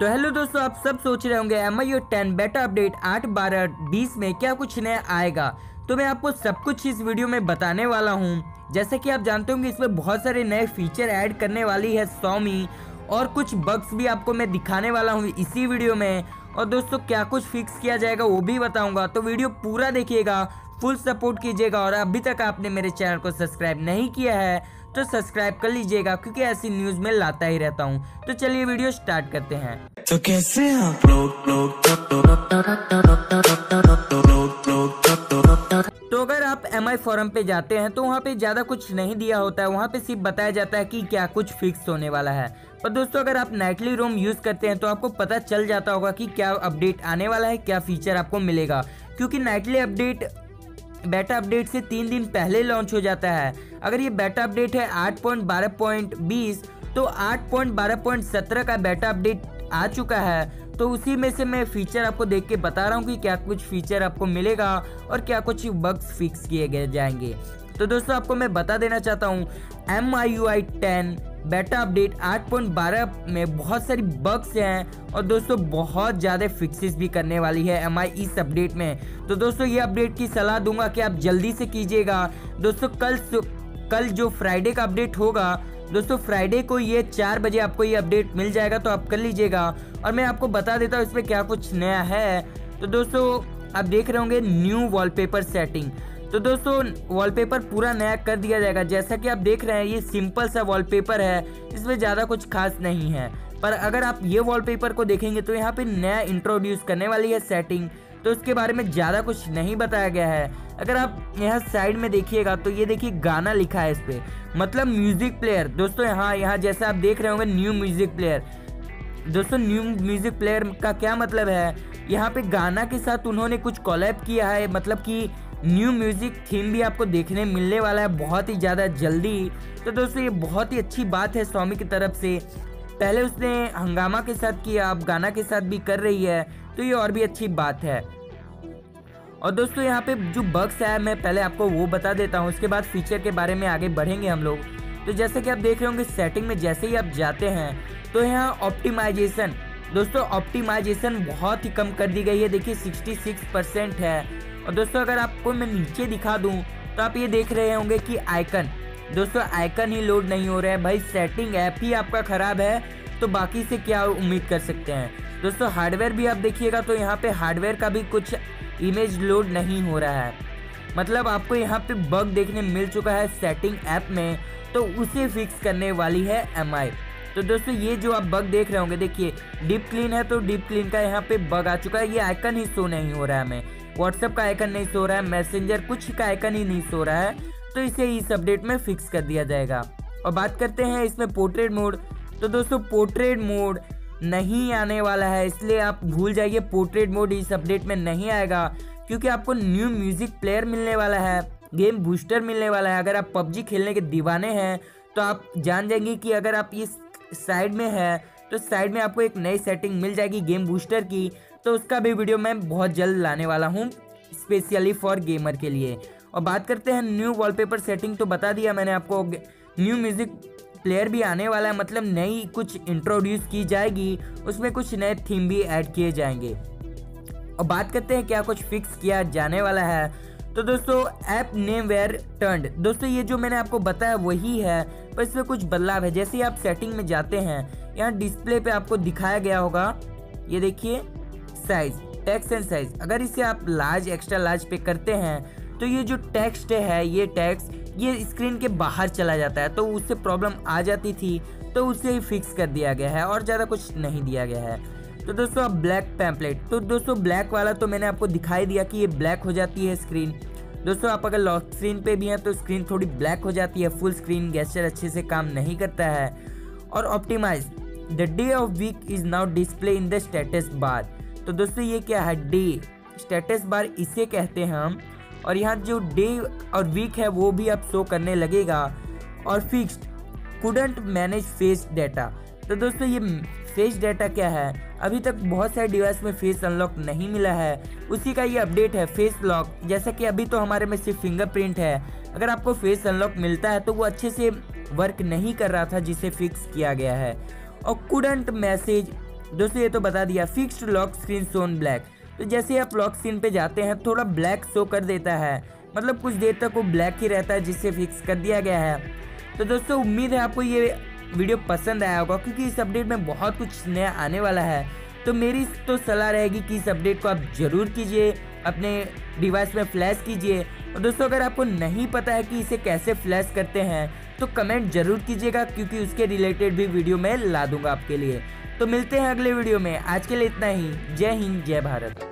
तो हेलो दोस्तों, आप सब सोच रहे होंगे MIUI 10 बेटा अपडेट 8/12/20 में क्या कुछ नया आएगा। तो मैं आपको सब कुछ इस वीडियो में बताने वाला हूं। जैसा कि आप जानते होंगे इसमें बहुत सारे नए फीचर ऐड करने वाली है Xiaomi और कुछ बग्स भी आपको मैं दिखाने वाला हूं इसी वीडियो में। और दोस्तों क्या कुछ फिक्स किया जाएगा वो भी बताऊँगा, तो वीडियो पूरा देखिएगा, फुल सपोर्ट कीजिएगा। और अभी तक आपने मेरे चैनल को सब्सक्राइब नहीं किया है तो सब्सक्राइब कर लीजिएगा, क्योंकि ऐसी न्यूज़ में लाता ही रहता हूँ। तो चलिए वीडियो स्टार्ट करते हैं। तो कैसे हैं आप लोग? तो अगर आप MI फोरम पे जाते हैं तो वहाँ पे ज़्यादा कुछ नहीं दिया होता है, वहाँ पे सिर्फ बताया जाता है कि क्या कुछ फिक्स होने वाला है। पर दोस्तों अगर आप नाइटली रोम यूज़ करते हैं तो आपको पता चल जाता होगा कि क्या अपडेट आने वाला है, क्या फीचर आपको मिलेगा, क्योंकि नाइटली अपडेट बेटा अपडेट से 3 दिन पहले लॉन्च हो जाता है। अगर ये बेटा अपडेट है 8.12.20 तो 8.12.17 का बेटा अपडेट आ चुका है, तो उसी में से मैं फीचर आपको देख के बता रहा हूँ कि क्या कुछ फीचर आपको मिलेगा और क्या कुछ बग्स फिक्स किए गए जाएंगे। तो दोस्तों आपको मैं बता देना चाहता हूँ MIUI 10 बेटा अपडेट 8.12 में बहुत सारी बग्स हैं और दोस्तों बहुत ज़्यादा फिक्सेस भी करने वाली है MI इस अपडेट में। तो दोस्तों ये अपडेट की सलाह दूंगा कि आप जल्दी से कीजिएगा। दोस्तों कल जो फ्राइडे का अपडेट होगा, दोस्तों फ्राइडे को ये 4 बजे आपको ये अपडेट मिल जाएगा, तो आप कर लीजिएगा। और मैं आपको बता देता हूँ इसमें क्या कुछ नया है। तो दोस्तों आप देख रहे होंगे न्यू वॉलपेपर सेटिंग। तो दोस्तों वॉलपेपर पूरा नया कर दिया जाएगा। जैसा कि आप देख रहे हैं ये सिंपल सा वॉलपेपर है, इसमें ज़्यादा कुछ खास नहीं है। पर अगर आप ये वॉलपेपर को देखेंगे तो यहाँ पे नया इंट्रोड्यूस करने वाली है सेटिंग, तो उसके बारे में ज़्यादा कुछ नहीं बताया गया है। अगर आप यहाँ साइड में देखिएगा तो ये देखिए गाना लिखा है इस पर, मतलब म्यूज़िक प्लेयर। दोस्तों यहाँ जैसा आप देख रहे होंगे न्यू म्यूज़िक प्लेयर। दोस्तों न्यू म्यूज़िक प्लेयर का क्या मतलब है, यहाँ पे गाना के साथ उन्होंने कुछ कोलैब किया है, मतलब कि न्यू म्यूज़िक थीम भी आपको देखने मिलने वाला है बहुत ही ज़्यादा जल्दी। तो दोस्तों ये बहुत ही अच्छी बात है Xiaomi की तरफ से। पहले उसने हंगामा के साथ किया, अब गाना के साथ भी कर रही है, तो ये और भी अच्छी बात है। और दोस्तों यहाँ पे जो बग्स है मैं पहले आपको वो बता देता हूँ, उसके बाद फीचर के बारे में आगे बढ़ेंगे हम लोग। तो जैसे कि आप देख रहे होंगे सेटिंग में जैसे ही आप जाते हैं तो यहाँ ऑप्टिमाइजेशन, दोस्तों ऑप्टिमाइजेशन बहुत ही कम कर दी गई है, देखिए 66% है। और दोस्तों अगर आपको मैं नीचे दिखा दूं तो आप ये देख रहे होंगे कि आइकन, दोस्तों आइकन ही लोड नहीं हो रहा है। भाई सेटिंग ऐप ही आपका ख़राब है तो बाकी से क्या उम्मीद कर सकते हैं। दोस्तों हार्डवेयर भी आप देखिएगा तो यहाँ पे हार्डवेयर का भी कुछ इमेज लोड नहीं हो रहा है, मतलब आपको यहाँ पे बग देखने मिल चुका है सेटिंग ऐप में, तो उसे फिक्स करने वाली है MI। तो दोस्तों ये जो आप बग देख रहे होंगे, देखिए डीप क्लीन है तो डीप क्लीन का यहाँ पे बग आ चुका है, ये आइकन ही शो नहीं हो रहा है हमें, व्हाट्सएप का आइकन नहीं सो रहा है, मैसेंजर कुछ का आइकन ही नहीं सो रहा है, तो इसे इस अपडेट में फिक्स कर दिया जाएगा। और बात करते हैं इसमें पोर्ट्रेट मोड। तो दोस्तों पोर्ट्रेट मोड नहीं आने वाला है, इसलिए आप भूल जाइए, पोर्ट्रेट मोड इस अपडेट में नहीं आएगा, क्योंकि आपको न्यू म्यूज़िक प्लेयर मिलने वाला है, गेम बूस्टर मिलने वाला है। अगर आप PUBG खेलने के दीवाने हैं तो आप जान जाएंगे कि अगर आप इस साइड में है तो साइड में आपको एक नई सेटिंग मिल जाएगी गेम बूस्टर की, तो उसका भी वीडियो मैं बहुत जल्द लाने वाला हूँ स्पेशली फॉर गेमर के लिए। और बात करते हैं न्यू वॉलपेपर सेटिंग, तो बता दिया मैंने आपको। न्यू म्यूज़िक प्लेयर भी आने वाला है, मतलब नई कुछ इंट्रोड्यूस की जाएगी, उसमें कुछ नए थीम भी ऐड किए जाएंगे। और बात करते हैं क्या कुछ फिक्स किया जाने वाला है। तो दोस्तों ऐप नेम वेयर टर्न्ड, दोस्तों ये जो मैंने आपको बताया वही है, पर इसमें कुछ बदलाव है। जैसे ही आप सेटिंग में जाते हैं यहाँ डिस्प्ले पे आपको दिखाया गया होगा, ये देखिए साइज, टेक्स्ट एंड साइज। अगर इसे आप लार्ज एक्स्ट्रा लार्ज पे करते हैं तो ये जो टेक्स्ट है, ये टेक्स्ट ये स्क्रीन के बाहर चला जाता है, तो उससे प्रॉब्लम आ जाती थी, तो उसे ही फिक्स कर दिया गया है और ज़्यादा कुछ नहीं दिया गया है। तो दोस्तों अब ब्लैक पैम्पलेट, तो दोस्तों ब्लैक वाला तो मैंने आपको दिखाई दिया कि ये ब्लैक हो जाती है स्क्रीन। दोस्तों आप अगर लॉक स्क्रीन पे भी हैं तो स्क्रीन थोड़ी ब्लैक हो जाती है, फुल स्क्रीन गेस्चर अच्छे से काम नहीं करता है। और optimise the day of week is now display in the status bar, तो दोस्तों ये क्या है, डे स्टेटस बार इसे कहते हैं हम, और यहाँ जो डे और वीक है वो भी अब शो करने लगेगा। और fixed couldn't manage face data, तो दोस्तों ये फेस डाटा क्या है, अभी तक बहुत सारे डिवाइस में फेस अनलॉक नहीं मिला है, उसी का ये अपडेट है फेस लॉक। जैसा कि अभी तो हमारे में सिर्फ फिंगरप्रिंट है, अगर आपको फेस अनलॉक मिलता है तो वो अच्छे से वर्क नहीं कर रहा था, जिसे फिक्स किया गया है। और कुडंट मैसेज दोस्तों ये तो बता दिया फिक्स्ड लॉक स्क्रीन सोन ब्लैक। तो जैसे आप लॉक स्क्रीन पे जाते हैं थोड़ा ब्लैक शो कर देता है, मतलब कुछ देर तक वो ब्लैक ही रहता है जिसे फिक्स कर दिया गया है। तो दोस्तों उम्मीद है आपको ये वीडियो पसंद आया होगा क्योंकि इस अपडेट में बहुत कुछ नया आने वाला है। तो मेरी तो सलाह रहेगी कि इस अपडेट को आप ज़रूर कीजिए, अपने डिवाइस में फ्लैश कीजिए। और दोस्तों अगर आपको नहीं पता है कि इसे कैसे फ्लैश करते हैं तो कमेंट ज़रूर कीजिएगा क्योंकि उसके रिलेटेड भी वीडियो मैं ला दूंगा आपके लिए। तो मिलते हैं अगले वीडियो में, आज के लिए इतना ही। जय हिंद, जय भारत।